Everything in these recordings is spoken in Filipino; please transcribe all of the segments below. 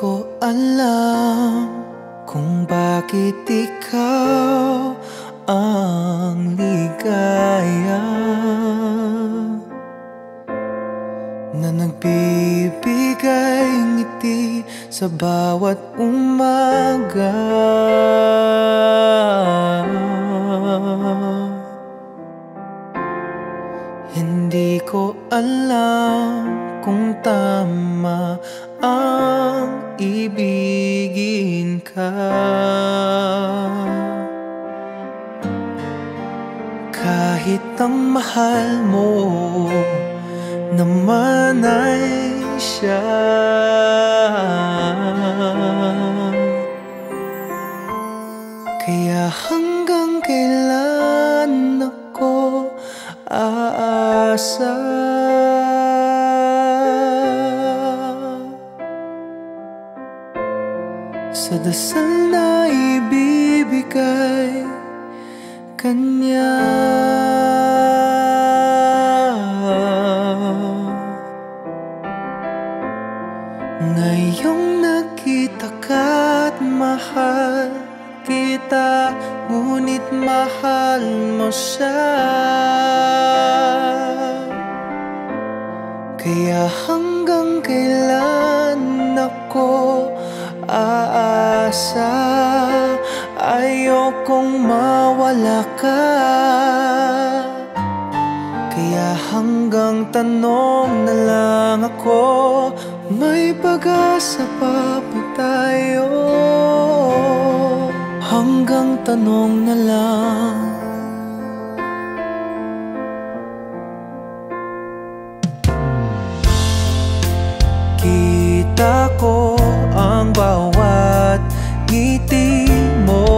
ko alam kung bakit ikaw ang ligaya na nagbibigay ngiti sa bawat umaga. Hindi ko alam kung tama ang ibigin ka. Kahit ang mahal mo naman ay siya, kaya hanggang kailan ako aasa? Sa dasal na ibibigay kanya, ngayong nakita ka't mahal kita, ngunit mahal mo siya, kaya hanggang kailan ako aasa? Ayokong mawala ka, kaya hanggang tanong na lang ako, may pag-asa pa ba tayo? Hanggang tanong na lang. Kita ko ang bawat ngiti mo,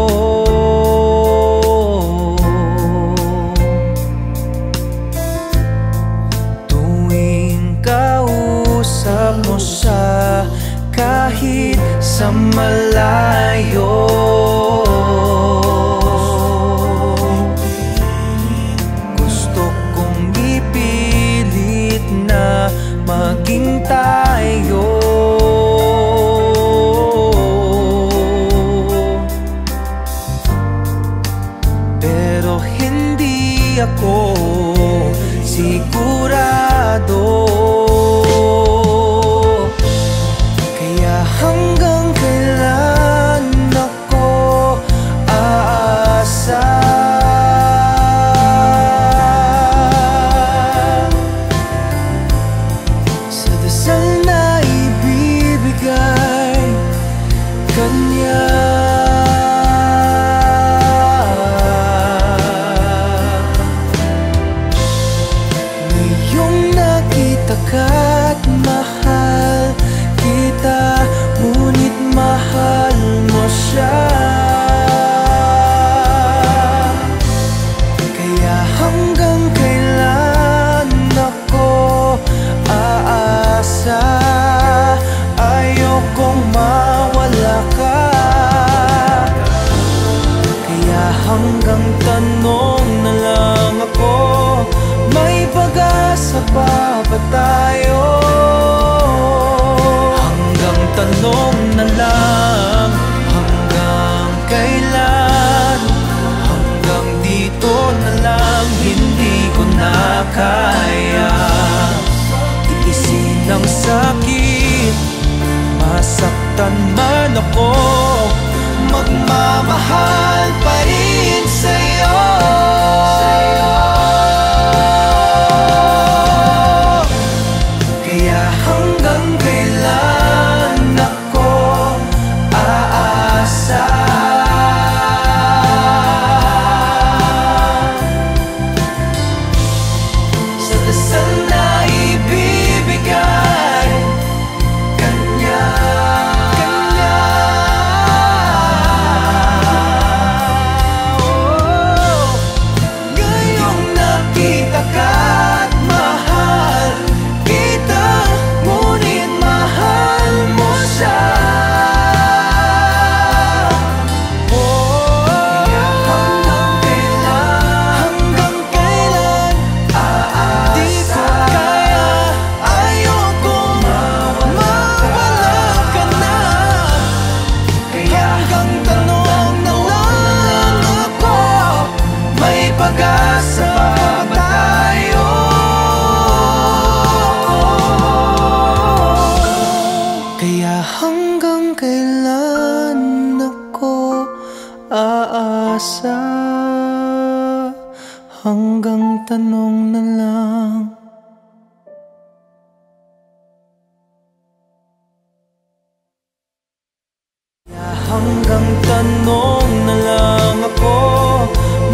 tuwing kausap mo siya kahit sa malayo. Gusto kong ipilit na maging tayo, pero hindi ako sigurado. Kaya hanggang kailan ako aasa? Sa dasal na ibibigay kanya, kahit mahal kita, ngunit mahal mo siya, kaya hanggang kailan ako aasa? Ayokong mawala ka, kaya hanggang tanong na lang ako, may pag-asa pa ba tayo? Hanggang tanong na lang. Hanggang kailan? Hanggang dito na lang. Hindi ko na kaya tiisin ang sakit, masaktan man ako, magmamahal pa rin sa'yo. hanggang kailan ako aasa? Hanggang tanong na lang. Hanggang tanong na lang ako,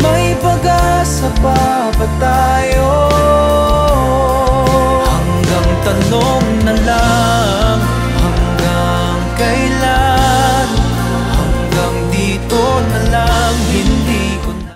may pag-asa pa ba tayo? Hanggang tanong na lang, hanggang kailan? Hanggang dito na lang.